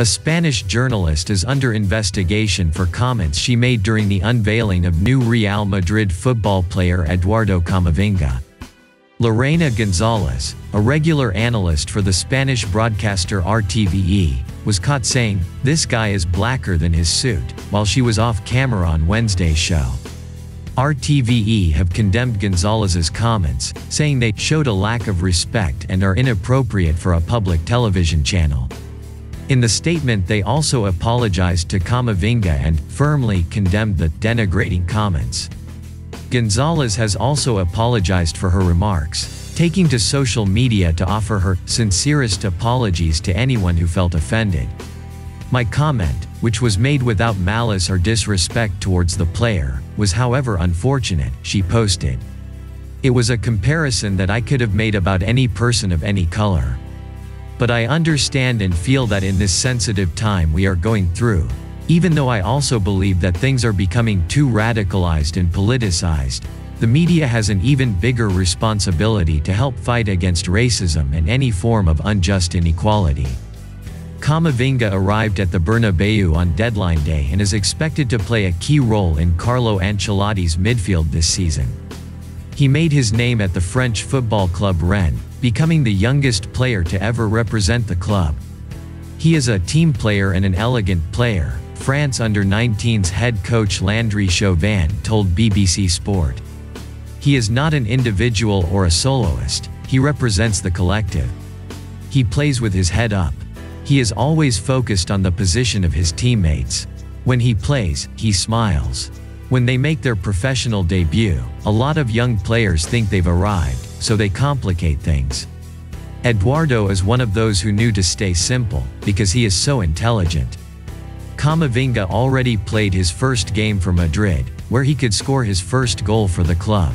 A Spanish journalist is under investigation for comments she made during the unveiling of new Real Madrid football player Eduardo Camavinga. Lorena González, a regular analyst for the Spanish broadcaster RTVE, was caught saying, "This guy is blacker than his suit," while she was off camera on Wednesday's show. RTVE have condemned González's comments, saying they showed a lack of respect and are inappropriate for a public television channel. In the statement they also apologized to Camavinga and firmly condemned the denigrating comments. González has also apologized for her remarks, taking to social media to offer her sincerest apologies to anyone who felt offended. "My comment, which was made without malice or disrespect towards the player, was however unfortunate," she posted. "It was a comparison that I could have made about any person of any color. But I understand and feel that in this sensitive time we are going through, even though I also believe that things are becoming too radicalized and politicized, the media has an even bigger responsibility to help fight against racism and any form of unjust inequality." Camavinga arrived at the Bernabéu on deadline day and is expected to play a key role in Carlo Ancelotti's midfield this season. He made his name at the French football club Rennes, becoming the youngest player to ever represent the club. He is a team player and an elegant player, France under-19's head coach Landry Chauvin told BBC Sport. "He is not an individual or a soloist, he represents the collective. He plays with his head up. He is always focused on the position of his teammates. When he plays, he smiles. When they make their professional debut, a lot of young players think they've arrived, so they complicate things. Eduardo is one of those who knew to stay simple, because he is so intelligent." Camavinga already played his first game for Madrid, where he could score his first goal for the club.